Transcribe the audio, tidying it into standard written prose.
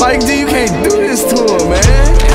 Like, D, you can't do this to him, man.